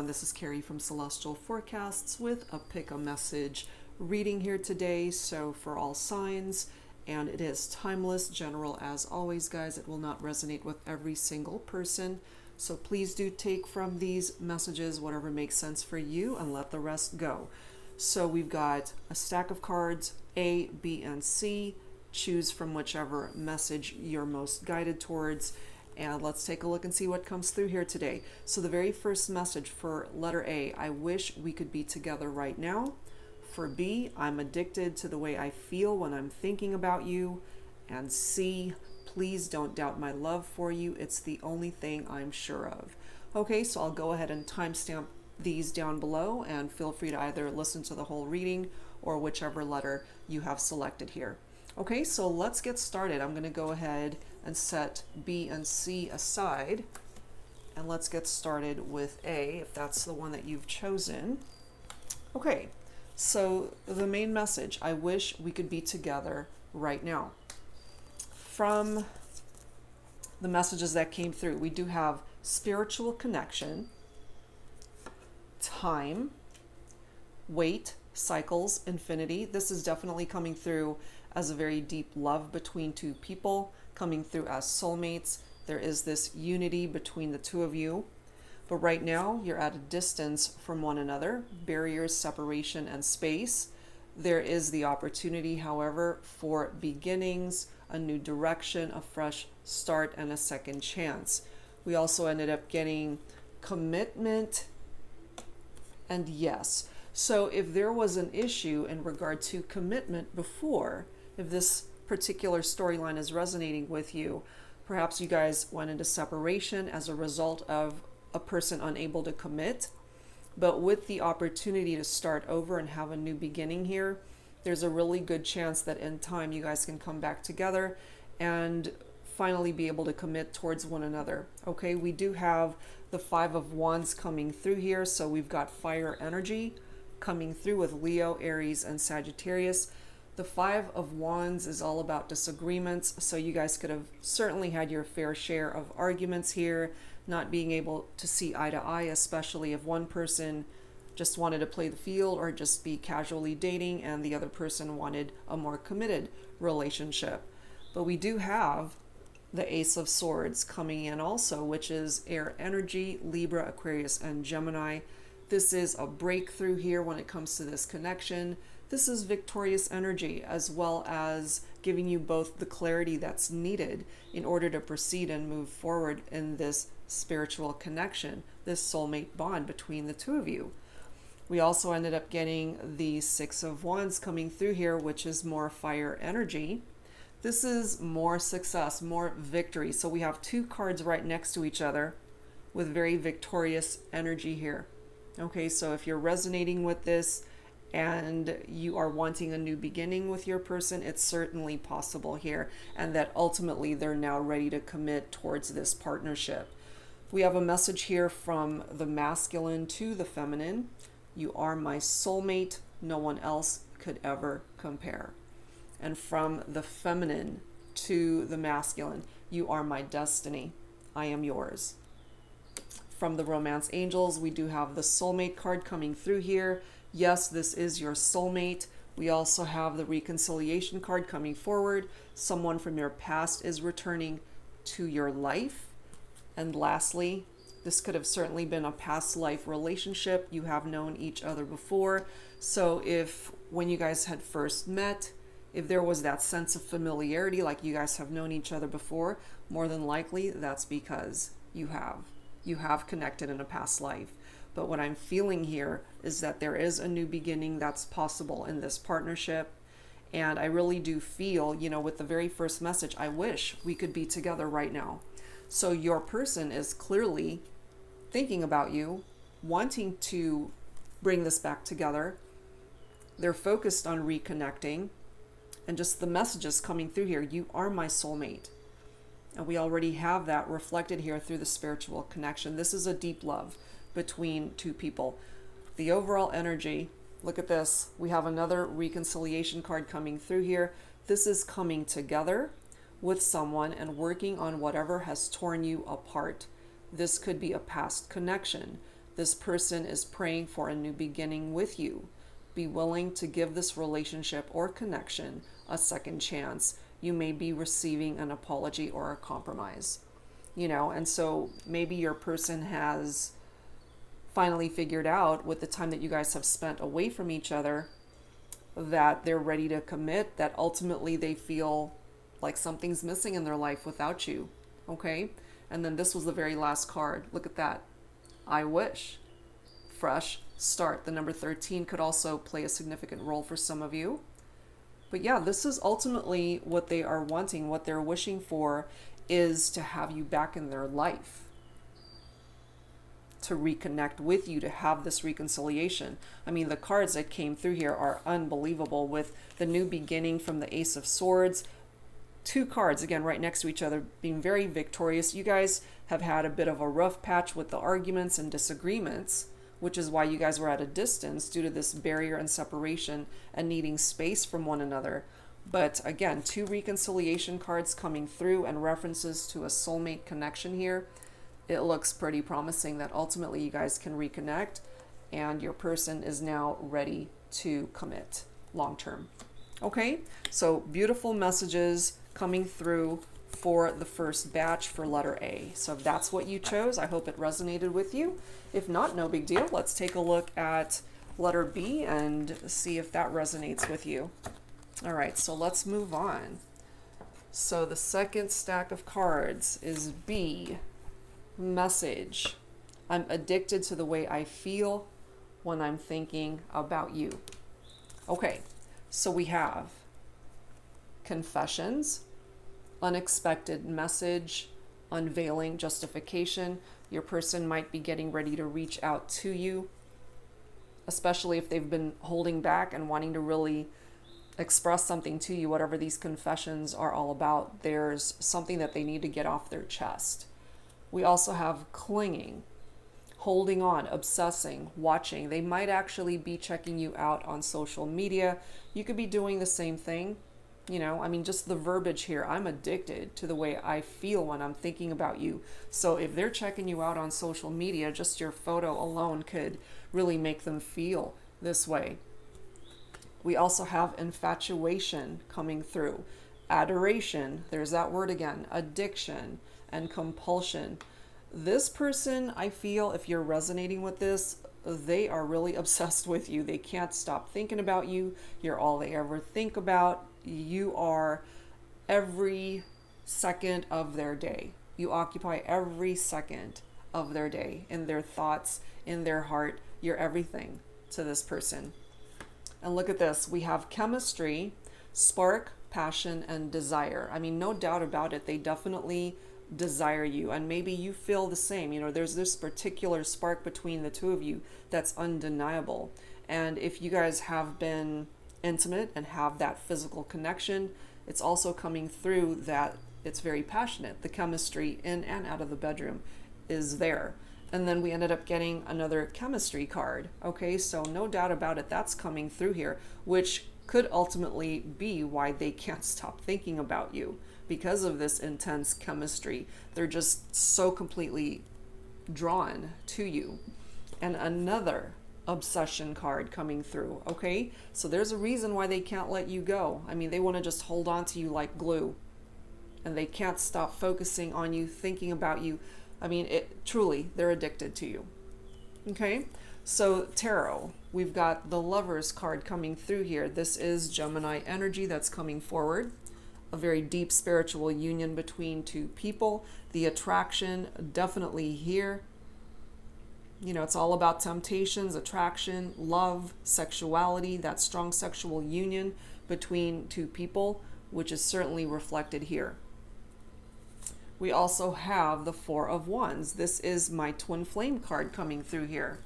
everyone, this is Carrie from Celestial Forecasts with a pick a message reading here today. So for all signs, and it is timeless, general as always, guys. It will not resonate with every single person, so please do take from these messages whatever makes sense for you and let the rest go. So we've got a stack of cards, A, B, and C. Choose from whichever message you're most guided towards. And let's take a look and see what comes through here today. So the very first message for letter A, I wish we could be together right now. For B, I'm addicted to the way I feel when I'm thinking about you. And C, please don't doubt my love for you. It's the only thing I'm sure of. Okay, so I'll go ahead and timestamp these down below, and feel free to either listen to the whole reading or whichever letter you have selected here. Okay, so let's get started. I'm going to go ahead and set B and C aside, and let's get started with A, if that's the one that you've chosen. Okay, so the main message, I wish we could be together right now. From the messages that came through, we do have spiritual connection, time, weight, cycles, infinity. This is definitely coming through as a very deep love between two people, coming through as soulmates. There is this unity between the two of you, but right now you're at a distance from one another, barriers, separation, and space. There is the opportunity, however, for beginnings, a new direction, a fresh start, and a second chance. We also ended up getting commitment and yes. So if there was an issue in regard to commitment before, if this particular storyline is resonating with you, perhaps you guys went into separation as a result of a person unable to commit. But with the opportunity to start over and have a new beginning here, there's a really good chance that in time you guys can come back together and finally be able to commit towards one another. Okay, we do have the Five of Wands coming through here, so we've got fire energy coming through with Leo, Aries, and Sagittarius. The Five of Wands is all about disagreements, so you guys could have certainly had your fair share of arguments here, not being able to see eye to eye, especially if one person just wanted to play the field or just be casually dating and the other person wanted a more committed relationship. But we do have the Ace of Swords coming in also, which is air energy, Libra, Aquarius, and Gemini. This is a breakthrough here when it comes to this connection. This is victorious energy, as well as giving you both the clarity that's needed in order to proceed and move forward in this spiritual connection, this soulmate bond between the two of you. We also ended up getting the Six of Wands coming through here, which is more fire energy. This is more success, more victory. So we have two cards right next to each other with very victorious energy here. Okay, so if you're resonating with this and you are wanting a new beginning with your person, it's certainly possible here, and that ultimately they're now ready to commit towards this partnership. We have a message here from the masculine to the feminine. You are my soulmate. No one else could ever compare. And from the feminine to the masculine, you are my destiny. I am yours. From the Romance Angels, we do have the soulmate card coming through here. Yes, this is your soulmate. We also have the reconciliation card coming forward. Someone from your past is returning to your life. And lastly, this could have certainly been a past life relationship. You have known each other before. So if when you guys had first met, if there was that sense of familiarity, like you guys have known each other before, more than likely that's because you have. You have connected in a past life. But what I'm feeling here is that there is a new beginning that's possible in this partnership. And I really do feel, you know, with the very first message, I wish we could be together right now. So your person is clearly thinking about you, wanting to bring this back together. They're focused on reconnecting. And just the messages coming through here, you are my soulmate. And we already have that reflected here through the spiritual connection. This is a deep love between two people. The overall energy, look at this. We have another reconciliation card coming through here. This is coming together with someone and working on whatever has torn you apart. This could be a past connection. This person is praying for a new beginning with you. Be willing to give this relationship or connection a second chance. You may be receiving an apology or a compromise, you know, and so maybe your person has finally figured out with the time that you guys have spent away from each other that they're ready to commit, that ultimately they feel like something's missing in their life without you. Okay. And then this was the very last card. Look at that. I wish. Fresh start. The number 13 could also play a significant role for some of you. But yeah, this is ultimately what they are wanting, what they're wishing for, is to have you back in their life, to reconnect with you, to have this reconciliation. I mean, the cards that came through here are unbelievable, with the new beginning from the Ace of Swords. Two cards, again, right next to each other, being very victorious. You guys have had a bit of a rough patch with the arguments and disagreements, which is why you guys were at a distance due to this barrier and separation and needing space from one another. But again, two reconciliation cards coming through and references to a soulmate connection here. It looks pretty promising that ultimately you guys can reconnect and your person is now ready to commit long term. Okay, so beautiful messages coming through for the first batch for letter A. So if that's what you chose, I hope it resonated with you. If not, no big deal. Let's take a look at letter B and see if that resonates with you. All right, so let's move on. So the second stack of cards is B, message. I'm addicted to the way I feel when I'm thinking about you. Okay, so we have confessions, unexpected message, unveiling, justification. Your person might be getting ready to reach out to you, especially if they've been holding back and wanting to really express something to you. Whatever these confessions are all about, there's something that they need to get off their chest. We also have clinging, holding on, obsessing, watching. They might actually be checking you out on social media. You could be doing the same thing. You know, I mean, just the verbiage here, I'm addicted to the way I feel when I'm thinking about you. So if they're checking you out on social media, just your photo alone could really make them feel this way. We also have infatuation coming through, adoration, there's that word again, addiction, and compulsion. This person, I feel, if you're resonating with this, they are really obsessed with you. They can't stop thinking about you. You're all they ever think about. You are every second of their day. You occupy every second of their day, in their thoughts, in their heart. You're everything to this person. And look at this. We have chemistry, spark, passion, and desire. I mean, no doubt about it. They definitely desire you, and maybe you feel the same. You know, there's this particular spark between the two of you that's undeniable. And if you guys have been intimate and have that physical connection, it's also coming through that it's very passionate. The chemistry in and out of the bedroom is there. And then we ended up getting another chemistry card. Okay, so no doubt about it, that's coming through here, which could ultimately be why they can't stop thinking about you, because of this intense chemistry. They're just so completely drawn to you. And another obsession card coming through. Okay, so there's a reason why they can't let you go. I mean, they want to just hold on to you like glue, and they can't stop focusing on you, thinking about you. I mean, it truly, they're addicted to you. Okay, so tarot, we've got the Lovers card coming through here. This is Gemini energy that's coming forward. A very deep spiritual union between two people. The attraction definitely here. You know, it's all about temptations, attraction, love, sexuality, that strong sexual union between two people, which is certainly reflected here. We also have the Four of Wands. This is my twin flame card coming through here.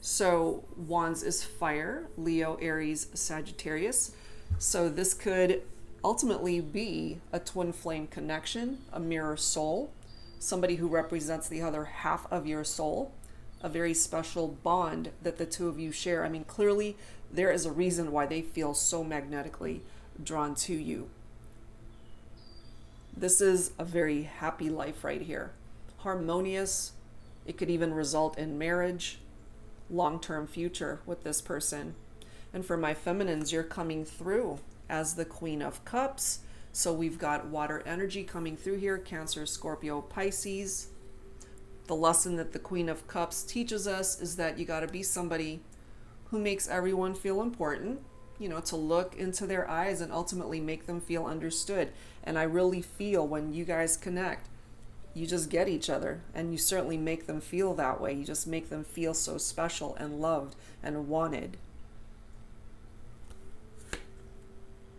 So Wands is fire, Leo, Aries, Sagittarius. So this could ultimately be a twin flame connection, a mirror soul, somebody who represents the other half of your soul, a very special bond that the two of you share. I mean, clearly there is a reason why they feel so magnetically drawn to you. This is a very happy life right here. Harmonious. It could even result in marriage. long-term future with this person. And for my feminines, you're coming through as the Queen of Cups. So we've got water energy coming through here, Cancer, Scorpio, Pisces. The lesson that the Queen of Cups teaches us is that you got to be somebody who makes everyone feel important, you know, to look into their eyes and ultimately make them feel understood. And I really feel when you guys connect, you just get each other, and you certainly make them feel that way. You just make them feel so special and loved and wanted.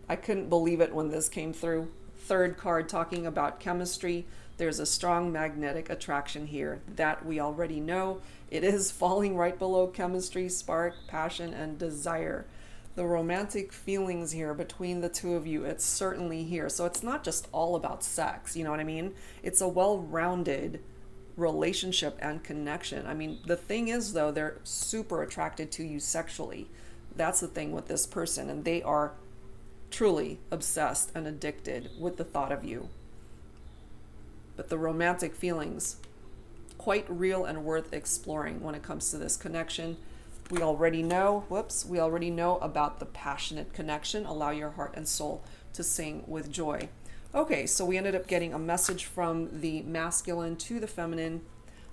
I couldn't believe it when this came through. Third card talking about chemistry. There's a strong magnetic attraction here that we already know. It is falling right below chemistry, spark, passion, and desire. The romantic feelings here between the two of you, it's certainly here. So it's not just all about sex, you know what I mean? It's a well-rounded relationship and connection. I mean, the thing is, though, they're super attracted to you sexually. That's the thing with this person, and they are truly obsessed and addicted with the thought of you. But the romantic feelings, quite real and worth exploring when it comes to this connection. We already know, we already know about the passionate connection. Allow your heart and soul to sing with joy. Okay, so we ended up getting a message from the masculine to the feminine.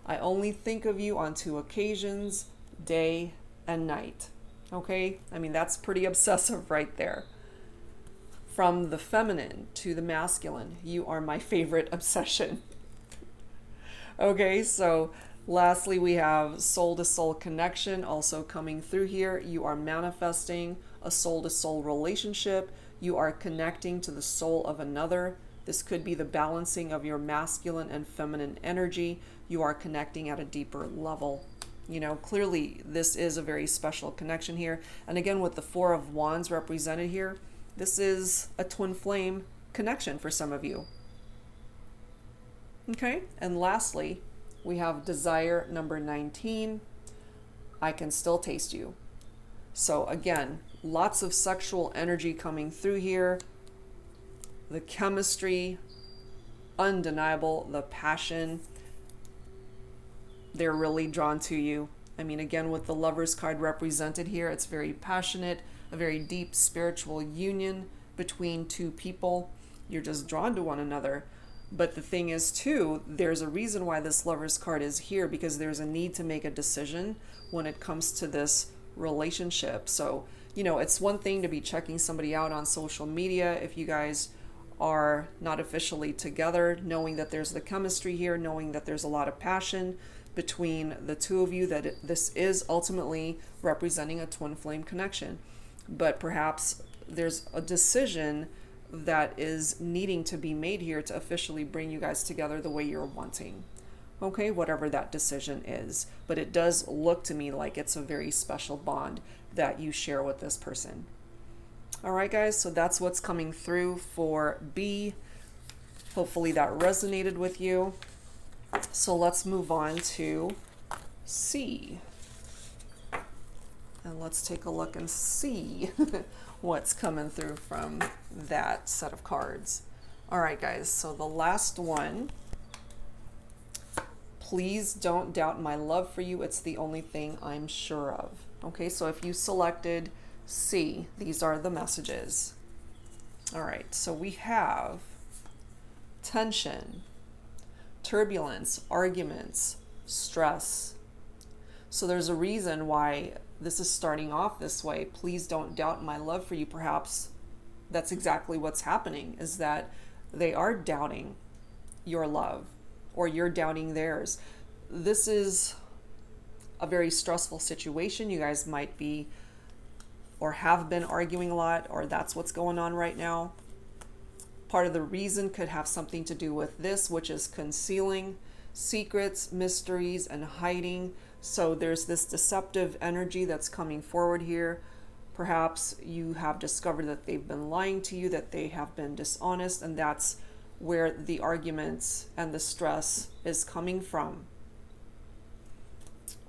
I only think of you on two occasions, day and night. Okay, I mean, that's pretty obsessive right there. From the feminine to the masculine, you are my favorite obsession. Okay, so lastly, we have soul-to-soul connection also coming through here. You are manifesting a soul-to-soul relationship. You are connecting to the soul of another. This could be the balancing of your masculine and feminine energy. You are connecting at a deeper level. You know, clearly this is a very special connection here. And again, with the Four of Wands represented here, this is a twin flame connection for some of you. Okay, and lastly, we have desire number 19. I can still taste you. So again, lots of sexual energy coming through here. The chemistry, undeniable, the passion. They're really drawn to you. I mean, again, with the Lovers card represented here, it's very passionate, a very deep spiritual union between two people. You're just drawn to one another. But the thing is, too, there's a reason why this Lovers card is here, because there's a need to make a decision when it comes to this relationship. So, you know, it's one thing to be checking somebody out on social media if you guys are not officially together, knowing that there's the chemistry here, knowing that there's a lot of passion between the two of you, that this is ultimately representing a twin flame connection. But perhaps there's a decision that is needing to be made here to officially bring you guys together the way you're wanting. Okay, whatever that decision is. But it does look to me like it's a very special bond that you share with this person. All right, guys, so that's what's coming through for B. Hopefully that resonated with you. So let's move on to C. And let's take a look and see what's coming through from that set of cards. All right, guys, so the last one, please don't doubt my love for you. It's the only thing I'm sure of. Okay, so if you selected C, these are the messages. All right, so we have tension, turbulence, arguments, stress. So there's a reason why this is starting off this way. Please don't doubt my love for you. Perhaps that's exactly what's happening, is that they are doubting your love, or you're doubting theirs. This is a very stressful situation. You guys might be or have been arguing a lot, or that's what's going on right now. Part of the reason could have something to do with this, which is concealing secrets, mysteries, and hiding. So there's this deceptive energy that's coming forward here. Perhaps you have discovered that they've been lying to you, that they have been dishonest, and that's where the arguments and the stress is coming from.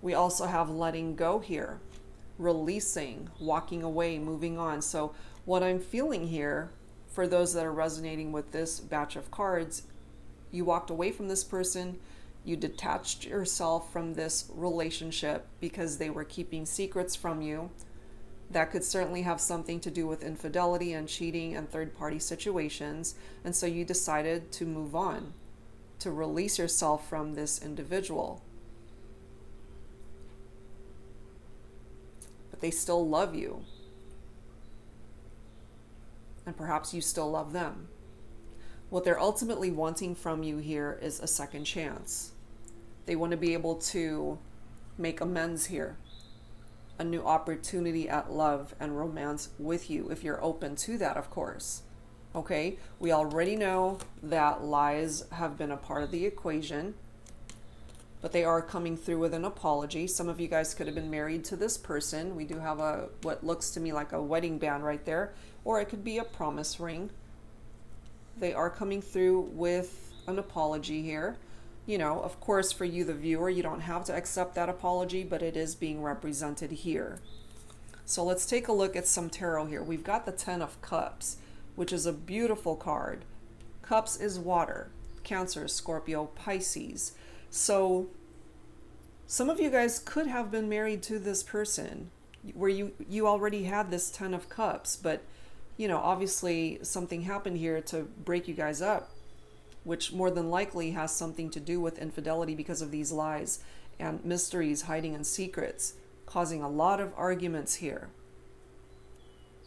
We also have letting go here, releasing, walking away, moving on. So what I'm feeling here, for those that are resonating with this batch of cards, you walked away from this person, You detached yourself from this relationship because they were keeping secrets from you. That could certainly have something to do with infidelity and cheating and third-party situations. And so you decided to move on, to release yourself from this individual. But they still love you. And perhaps you still love them. What they're ultimately wanting from you here is a second chance. They want to be able to make amends here. A new opportunity at love and romance with you, if you're open to that, of course. Okay, we already know that lies have been a part of the equation, but they are coming through with an apology. Some of you guys could have been married to this person. We do have a what looks to me like a wedding band right there, or it could be a promise ring. They are coming through with an apology here. You know, of course, for you, the viewer, you don't have to accept that apology, but it is being represented here. So let's take a look at some tarot here. We've got the Ten of Cups, which is a beautiful card. Cups is water, Cancer, Scorpio, Pisces. So some of you guys could have been married to this person where you already had this Ten of Cups, but, you know, obviously something happened here to break you guys up, which more than likely has something to do with infidelity because of these lies and mysteries, hiding in secrets, causing a lot of arguments here.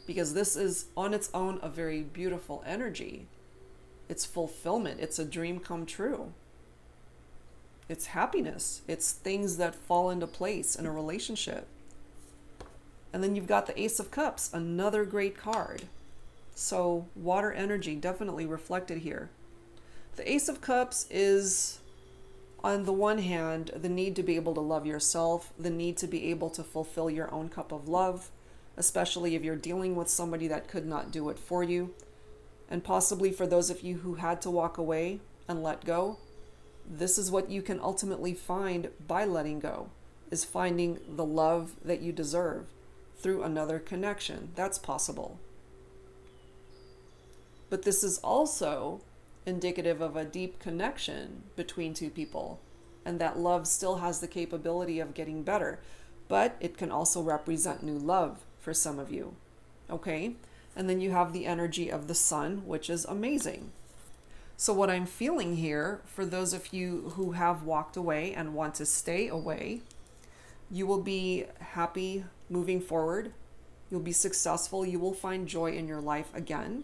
Because this is on its own a very beautiful energy. It's fulfillment. It's a dream come true. It's happiness. It's things that fall into place in a relationship. And then you've got the Ace of Cups, another great card. So water energy definitely reflected here. The Ace of Cups is, on the one hand, the need to be able to love yourself, the need to be able to fulfill your own cup of love, especially if you're dealing with somebody that could not do it for you. And possibly for those of you who had to walk away and let go, this is what you can ultimately find by letting go, is finding the love that you deserve through another connection. That's possible. But this is also indicative of a deep connection between two people, and that love still has the capability of getting better, but it can also represent new love for some of you. Okay, and then you have the energy of the sun, which is amazing. So what I'm feeling here, for those of you who have walked away and want to stay away, you will be happy moving forward. You'll be successful. You will find joy in your life again.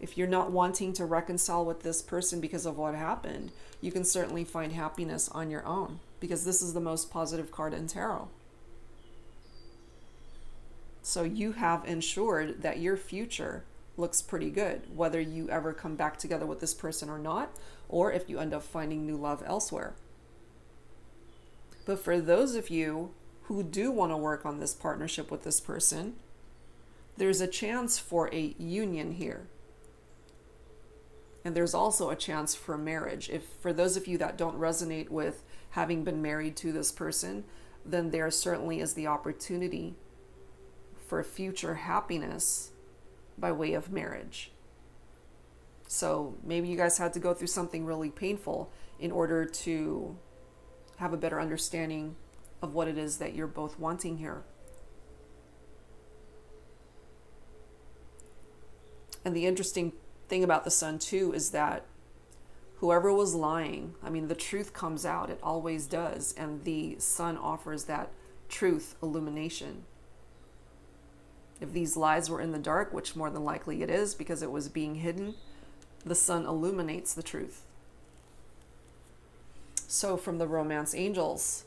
If you're not wanting to reconcile with this person because of what happened, you can certainly find happiness on your own, because this is the most positive card in tarot. So you have ensured that your future looks pretty good, whether you ever come back together with this person or not, or if you end up finding new love elsewhere. But for those of you who do want to work on this partnership with this person, there's a chance for a union here. And there's also a chance for marriage. If for those of you that don't resonate with having been married to this person, then there certainly is the opportunity for future happiness by way of marriage. So maybe you guys had to go through something really painful in order to have a better understanding of what it is that you're both wanting here. And the interesting thing about the sun too is that whoever was lying, I mean, the truth comes out. It always does. And the sun offers that truth illumination. If these lies were in the dark, which more than likely it is because it was being hidden, the sun illuminates the truth. So from the romance angels,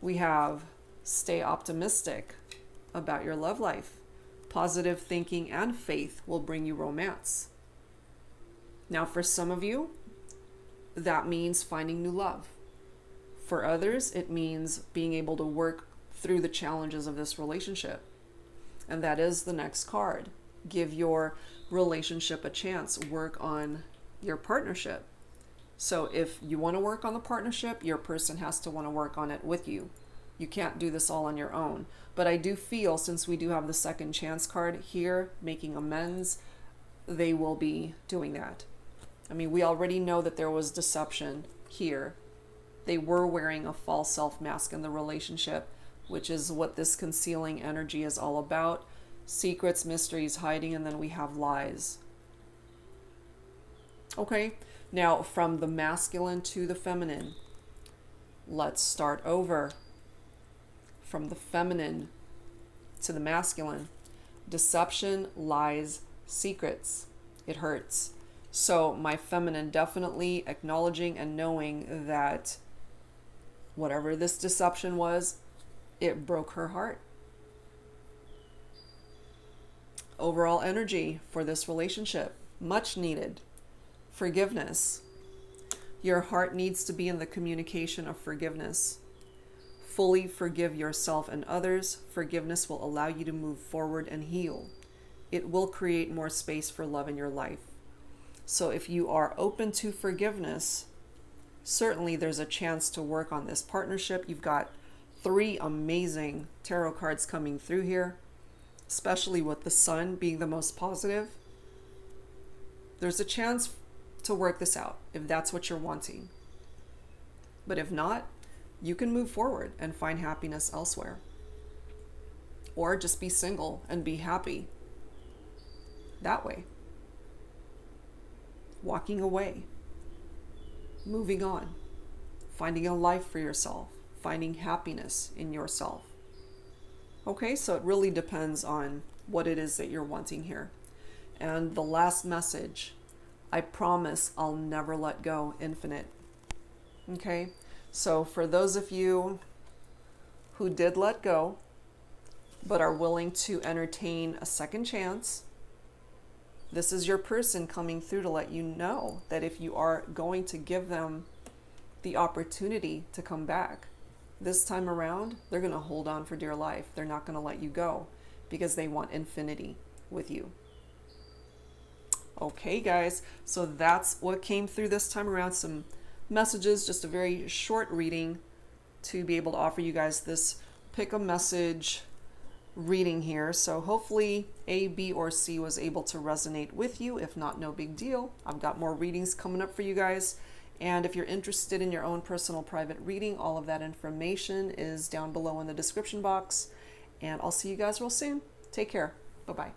we have stay optimistic about your love life. Positive thinking and faith will bring you romance. Now, for some of you, that means finding new love. For others, it means being able to work through the challenges of this relationship. And that is the next card. Give your relationship a chance. Work on your partnership. So if you want to work on the partnership, your person has to want to work on it with you. You can't do this all on your own. But I do feel, since we do have the second chance card here, making amends, they will be doing that. I mean, we already know that there was deception here. They were wearing a false self mask in the relationship, which is what this concealing energy is all about. Secrets, mysteries, hiding, and then we have lies. Okay, now from the masculine to the feminine. Let's start over. From the feminine to the masculine. Deception, lies, secrets. It hurts. So my feminine definitely acknowledging and knowing that whatever this deception was, it broke her heart. Overall energy for this relationship, much needed. Forgiveness. Your heart needs to be in the communication of forgiveness. Fully forgive yourself and others. Forgiveness will allow you to move forward and heal. It will create more space for love in your life. So if you are open to forgiveness, certainly there's a chance to work on this partnership. You've got 3 amazing tarot cards coming through here, especially with the sun being the most positive. There's a chance to work this out if that's what you're wanting. But if not, you can move forward and find happiness elsewhere. Or just be single and be happy that way. Walking away, moving on, finding a life for yourself, finding happiness in yourself. Okay, so it really depends on what it is that you're wanting here. And the last message, I promise I'll never let go, infinite. Okay, so for those of you who did let go, but are willing to entertain a second chance, this is your person coming through to let you know that if you are going to give them the opportunity to come back, this time around, they're going to hold on for dear life. They're not going to let you go because they want infinity with you. Okay, guys, so that's what came through this time around. Some messages, just a very short reading to be able to offer you guys this pick a message reading here. So hopefully A, B, or C was able to resonate with you. If not, no big deal. I've got more readings coming up for you guys. And if you're interested in your own personal private reading, all of that information is down below in the description box. And I'll see you guys real soon. Take care. Bye-bye.